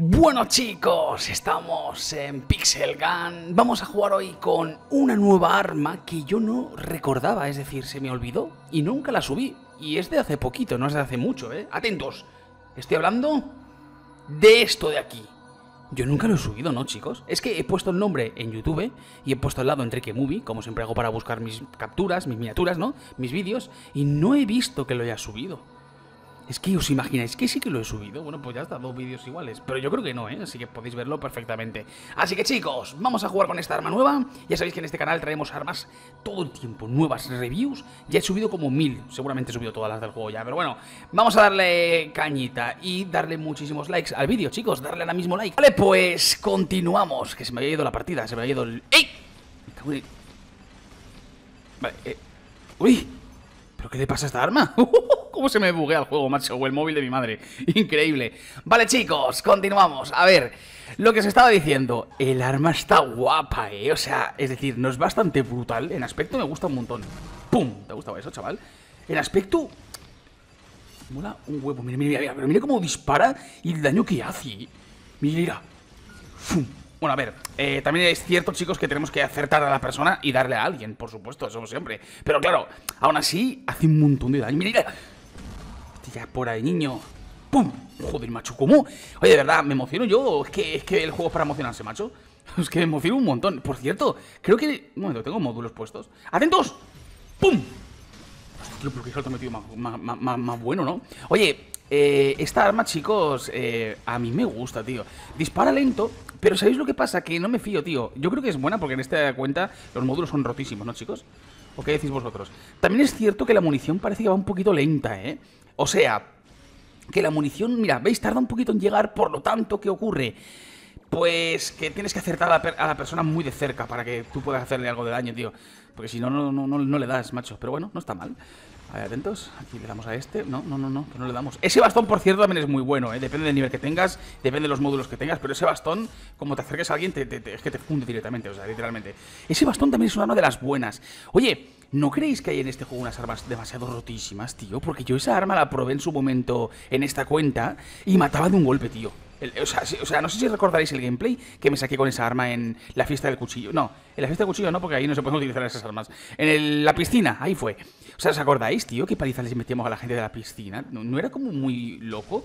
Bueno chicos, estamos en Pixel Gun. Vamos a jugar hoy con una nueva arma que yo no recordaba, es decir, se me olvidó y nunca la subí. Y es de hace poquito, no es de hace mucho, ¿eh? Atentos, estoy hablando de esto de aquí. Yo nunca lo he subido, ¿no, chicos? Es que he puesto el nombre en YouTube y he puesto al lado EnriqueMovie, como siempre hago para buscar mis capturas, mis miniaturas, ¿no? Mis vídeos, y no he visto que lo haya subido. Es que os imagináis que sí que lo he subido. Bueno, pues ya está, dos vídeos iguales. Pero yo creo que no, ¿eh? Así que podéis verlo perfectamente. Así que chicos, vamos a jugar con esta arma nueva. Ya sabéis que en este canal traemos armas todo el tiempo, nuevas reviews. Ya he subido como 1000. Seguramente he subido todas las del juego ya. Pero bueno, vamos a darle cañita y darle muchísimos likes al vídeo, chicos. Darle ahora mismo like. Vale, pues continuamos. Que se me había ido la partida, se me había ido el... ¡Ey! Vale, ¡Uy! ¿Pero qué le pasa a esta arma? ¿Cómo se me buguea el juego, macho? O el móvil de mi madre. Increíble. Vale, chicos, continuamos. A ver, lo que os estaba diciendo. El arma está guapa, ¿eh? O sea, es decir, no es bastante brutal. En aspecto me gusta un montón. ¡Pum! ¿Te ha gustado eso, chaval? En aspecto... mola un huevo. Mira, mira, mira. Pero mira cómo dispara y el daño que hace. Mira, mira. ¡Fum! Bueno, a ver, también es cierto, chicos, que tenemos que acertar a la persona y darle a alguien, por supuesto, eso siempre. Pero claro, aún así, hace un montón de daño. Mira, mira. Ya por ahí, niño. ¡Pum! Joder, macho, ¿cómo? Oye, de verdad, me emociono yo. Es que el juego es para emocionarse, macho. Es que me emociono un montón. Por cierto, creo que... un momento, tengo módulos puestos. ¡Atentos! ¡Pum! Hostia, pero qué salto metido más bueno, ¿no? Oye, esta arma, chicos, a mí me gusta, tío. Dispara lento, pero ¿sabéis lo que pasa? Que no me fío, tío. Yo creo que es buena porque en esta cuenta los módulos son rotísimos, ¿no, chicos? ¿O qué decís vosotros? También es cierto que la munición parece que va un poquito lenta, ¿eh? O sea, que la munición, mira, veis, tarda un poquito en llegar, por lo tanto, ¿qué ocurre? Pues que tienes que acertar a la persona muy de cerca para que tú puedas hacerle algo de daño, tío. Porque si no, no le das, macho. Pero bueno, no está mal. A ver, atentos. Aquí le damos a este. No, que no le damos. Ese bastón, por cierto, también es muy bueno, ¿eh? Depende del nivel que tengas, depende de los módulos que tengas. Pero ese bastón, como te acerques a alguien, es que te funde directamente, o sea, literalmente. Ese bastón también es una arma de las buenas. Oye... ¿no creéis que hay en este juego unas armas demasiado rotísimas, tío? Porque yo esa arma la probé en su momento en esta cuenta y mataba de un golpe, tío. O sea, no sé si recordaréis el gameplay que me saqué con esa arma en la fiesta del cuchillo. No, en la fiesta del cuchillo no, porque ahí no se pueden utilizar esas armas. En la piscina, ahí fue. O sea, ¿os acordáis, tío? ¿Qué paliza les metíamos a la gente de la piscina? ¿No era como muy loco?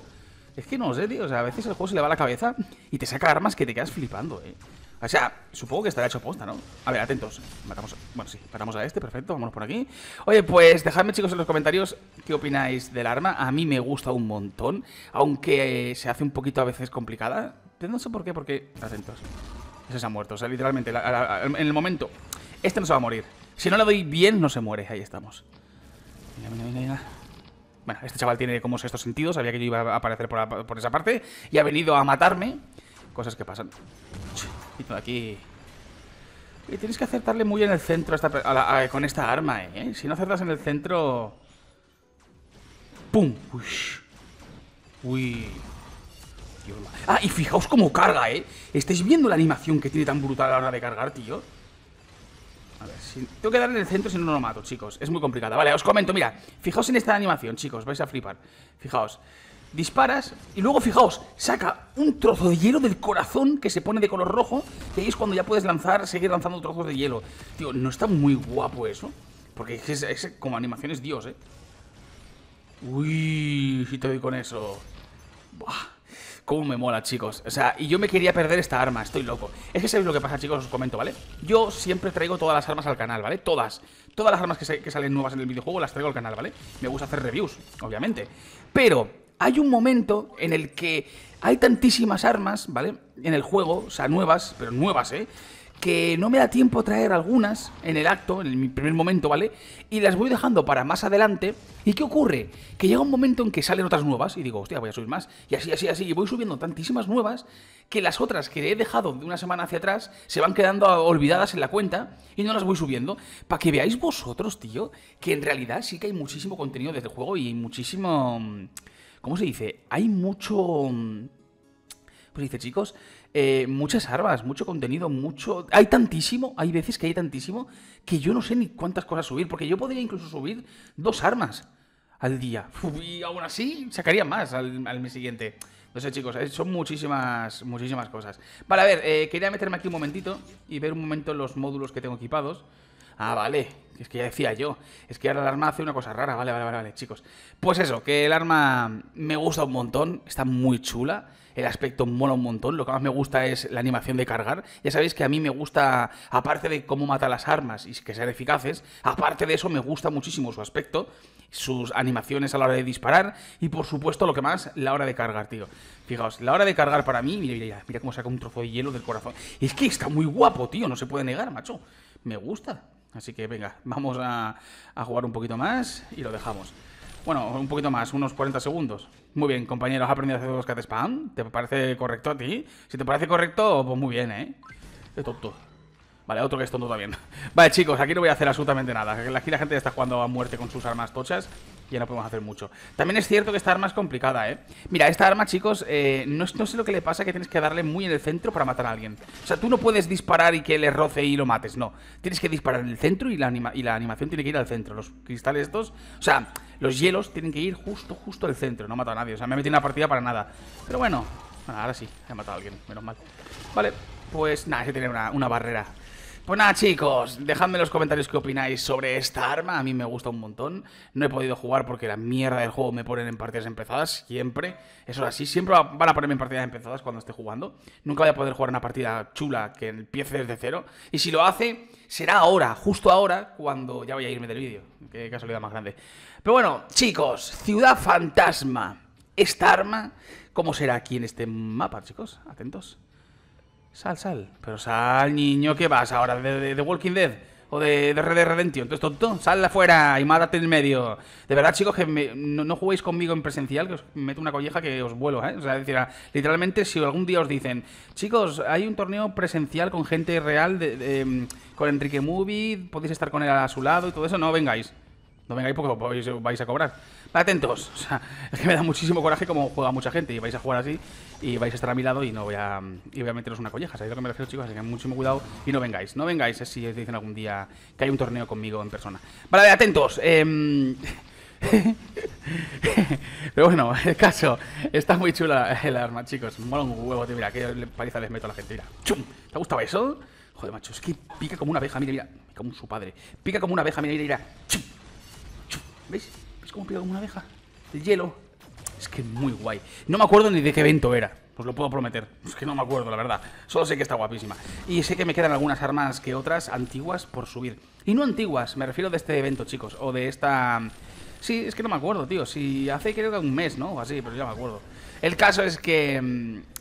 Es que no sé, tío. O sea, a veces el juego se le va a la cabeza y te saca armas que te quedas flipando, eh. O sea, supongo que estará hecho posta, ¿no? A ver, atentos. Matamos... bueno, sí, matamos a este, perfecto. Vámonos por aquí. Oye, pues dejadme, chicos, en los comentarios qué opináis del arma. A mí me gusta un montón, aunque se hace un poquito a veces complicada. No sé por qué, porque... atentos. Ese se ha muerto, o sea, literalmente, en el momento. Este no se va a morir. Si no le doy bien, no se muere. Ahí estamos. Mira, mira, mira, mira. Bueno, este chaval tiene como sexto sentido. Sabía que yo iba a aparecer por esa parte y ha venido a matarme. Cosas que pasan. Y todo aquí. Y tienes que acertarle muy en el centro con esta arma, ¿eh? Si no acertas en el centro... ¡pum! ¡Uy! ¡Uy! Dios, ah, y fijaos cómo carga, ¿eh? ¿Estáis viendo la animación que tiene tan brutal a la hora de cargar, tío? A ver, si... tengo que darle en el centro, si no, no lo mato, chicos. Es muy complicada. Vale, os comento, mira. Fijaos en esta animación, chicos. Vais a flipar. Fijaos. Disparas y luego, fijaos, saca un trozo de hielo del corazón que se pone de color rojo. Y ahí es cuando ya puedes seguir lanzando trozos de hielo. Tío, ¿no está muy guapo eso? Porque es como animación es Dios, ¿eh? Uy, si te doy con eso. Buah, cómo me mola, chicos. O sea, y yo me quería perder esta arma, estoy loco. Es que sabéis lo que pasa, chicos, os comento, ¿vale? Yo siempre traigo todas las armas al canal, ¿vale? Todas. Todas las armas que salen nuevas en el videojuego las traigo al canal, ¿vale? Me gusta hacer reviews, obviamente. Pero... hay un momento en el que hay tantísimas armas, ¿vale? En el juego, o sea, nuevas, pero nuevas, ¿eh? Que no me da tiempo a traer algunas en el acto, en mi primer momento, ¿vale? Y las voy dejando para más adelante. ¿Y qué ocurre? Que llega un momento en que salen otras nuevas y digo, hostia, voy a subir más. Y así, así, así. Y voy subiendo tantísimas nuevas que las otras que he dejado de una semana hacia atrás se van quedando olvidadas en la cuenta y no las voy subiendo. Para que veáis vosotros, tío, que en realidad sí que hay muchísimo contenido desde el juego y muchísimo... ¿cómo se dice? Hay mucho... pues dice, chicos, muchas armas, mucho contenido, mucho... hay tantísimo, hay veces que hay tantísimo que yo no sé ni cuántas cosas subir, porque yo podría incluso subir 2 armas al día. Y aún así sacaría más al mes siguiente. No sé, chicos, son muchísimas cosas. Vale, a ver, quería meterme aquí un momentito y ver un momento los módulos que tengo equipados. Ah, vale, es que ya decía yo. Es que ahora el arma hace una cosa rara. Vale, chicos. Pues eso, que el arma me gusta un montón. Está muy chula. El aspecto mola un montón. Lo que más me gusta es la animación de cargar. Ya sabéis que a mí me gusta, aparte de cómo mata las armas y que sean eficaces, aparte de eso me gusta muchísimo su aspecto, sus animaciones a la hora de disparar y, por supuesto, lo que más, la hora de cargar, tío. Fijaos, la hora de cargar para mí, mira cómo saca un trozo de hielo del corazón. Es que está muy guapo, tío, no se puede negar, macho. Me gusta. Así que venga, vamos a jugar un poquito más y lo dejamos. Bueno, un poquito más, unos 40 segundos. Muy bien, compañeros, ¿has aprendido a hacer dos cat spam? ¿Te parece correcto a ti? Si te parece correcto, pues muy bien, ¿eh? Qué tonto. Vale, otro que es tonto también. Vale, chicos, aquí no voy a hacer absolutamente nada. Aquí la gente ya está jugando a muerte con sus armas tochas. Ya no podemos hacer mucho. También es cierto que esta arma es complicada, ¿eh? Mira, esta arma, chicos, no sé lo que le pasa, que tienes que darle muy en el centro para matar a alguien. O sea, tú no puedes disparar y que le roce y lo mates, no. Tienes que disparar en el centro y la animación tiene que ir al centro. Los cristales estos, o sea, los hielos tienen que ir justo al centro. No he matado a nadie, o sea, me he metido en la partida para nada. Pero bueno, ahora sí, he matado a alguien, menos mal. Vale, pues nada, hay que tener una barrera. Pues nada, chicos, dejadme en los comentarios qué opináis sobre esta arma. A mí me gusta un montón. No he podido jugar porque la mierda del juego me ponen en partidas empezadas, siempre. Eso es así, siempre van a ponerme en partidas empezadas cuando esté jugando. Nunca voy a poder jugar una partida chula que empiece desde cero. Y si lo hace, será ahora, justo ahora, cuando ya voy a irme del vídeo. Qué casualidad más grande. Pero bueno, chicos, Ciudad Fantasma. Esta arma, ¿cómo será aquí en este mapa, chicos? Atentos. Sal. Pero sal, niño, ¿qué vas ahora? ¿De Walking Dead? ¿O de Red Dead Redemption? ¿Tú eres tonto? Sal afuera y mátate en medio. De verdad, chicos, que no juguéis conmigo en presencial, que os meto una colleja que os vuelo, ¿eh? O sea, es decir, literalmente, si algún día os dicen, chicos, hay un torneo presencial con gente real, con EnriqueMovie, podéis estar con él a su lado y todo eso, no vengáis. No vengáis porque os vais a cobrar. Atentos. O sea, es que me da muchísimo coraje como juega mucha gente. Y vais a jugar así y vais a estar a mi lado y no voy a... Y voy a meteros una colleja. ¿Sabéis lo que me refiero, chicos? Así que muchísimo cuidado y no vengáis. No vengáis si os dicen algún día que hay un torneo conmigo en persona. Vale, atentos. Pero bueno, el caso, está muy chula el arma, chicos. Mola un huevo, tío. Mira, qué paliza les meto a la gente. Mira. ¡Chum! ¿Te ha gustado eso? Joder, macho, es que pica como una abeja. Mira. Como su padre. Pica como una abeja. Mira. ¡Chum! ¿Veis? ¿Veis cómo pega como una abeja? El hielo. Es que muy guay. No me acuerdo ni de qué evento era. Os lo puedo prometer. Es que no me acuerdo, la verdad. Solo sé que está guapísima. Y sé que me quedan algunas armas que otras antiguas por subir. Y no antiguas, me refiero de este evento, chicos. O de esta... Sí, es que no me acuerdo, tío. Si hace creo que un mes, ¿no? O así, pero ya me acuerdo. El caso es que...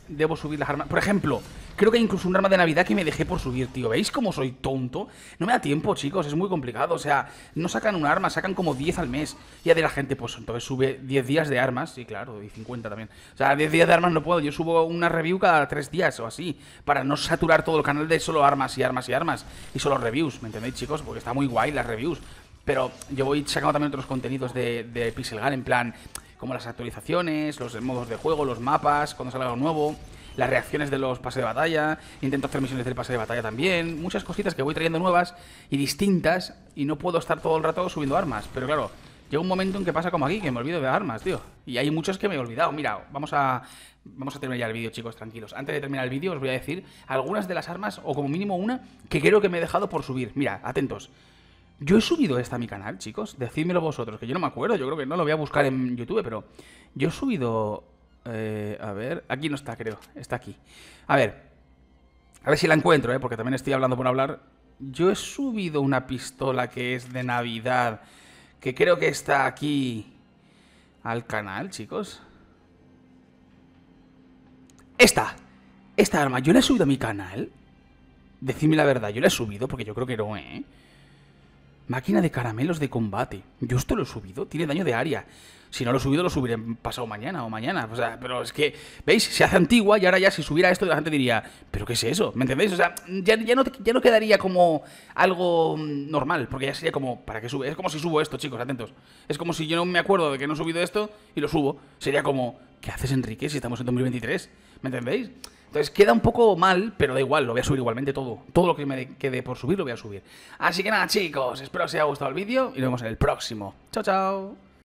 debo subir las armas. Por ejemplo, creo que hay incluso un arma de Navidad que me dejé por subir, tío. ¿Veis cómo soy tonto? No me da tiempo, chicos. Es muy complicado. O sea, no sacan un arma, sacan como 10 al mes. Y a de la gente, pues entonces sube 10 días de armas. Sí, claro, y 50 también. O sea, 10 días de armas no puedo. Yo subo una review cada 3 días o así. Para no saturar todo el canal de solo armas y armas y armas. Y solo reviews, ¿me entendéis, chicos? Porque está muy guay las reviews. Pero yo voy sacando también otros contenidos de Pixel Gun, en plan... como las actualizaciones, los modos de juego, los mapas, cuando salga algo nuevo, las reacciones de los pases de batalla, intento hacer misiones del pase de batalla también, muchas cositas que voy trayendo nuevas y distintas, y no puedo estar todo el rato subiendo armas, pero claro, llega un momento en que pasa como aquí, que me olvido de armas, tío, y hay muchos que me he olvidado. Mira, vamos a terminar ya el vídeo, chicos, tranquilos. Antes de terminar el vídeo os voy a decir algunas de las armas, o como mínimo una, que creo que me he dejado por subir. Mira, atentos. Yo he subido esta a mi canal, chicos. Decídmelo vosotros, que yo no me acuerdo. Yo creo que no lo voy a buscar en YouTube, pero... yo he subido... a ver... Aquí no está, creo. Está aquí. A ver. A ver si la encuentro, porque también estoy hablando por hablar. Yo he subido una pistola que es de Navidad, que creo que está aquí... al canal, chicos. ¡Esta! Esta arma. ¿Yo la he subido a mi canal? Decidme la verdad. ¿Yo la he subido? Porque yo creo que no, ¿eh? Máquina de caramelos de combate. Yo esto lo he subido, tiene daño de área. Si no lo he subido, lo subiré pasado mañana o mañana. O sea, pero es que, ¿veis? Se hace antigua y ahora ya si subiera esto la gente diría, ¿pero qué es eso? ¿Me entendéis? O sea, ya no quedaría como algo normal, porque ya sería como, ¿para qué sube? Es como si subo esto, chicos, atentos. Es como si yo no me acuerdo de que no he subido esto y lo subo. Sería como, ¿qué haces, Enrique, si estamos en 2023? ¿Me entendéis? Entonces queda un poco mal, pero da igual, lo voy a subir igualmente todo. Todo lo que me quede por subir lo voy a subir. Así que nada, chicos, espero que os haya gustado el vídeo y nos vemos en el próximo. Chao, chao.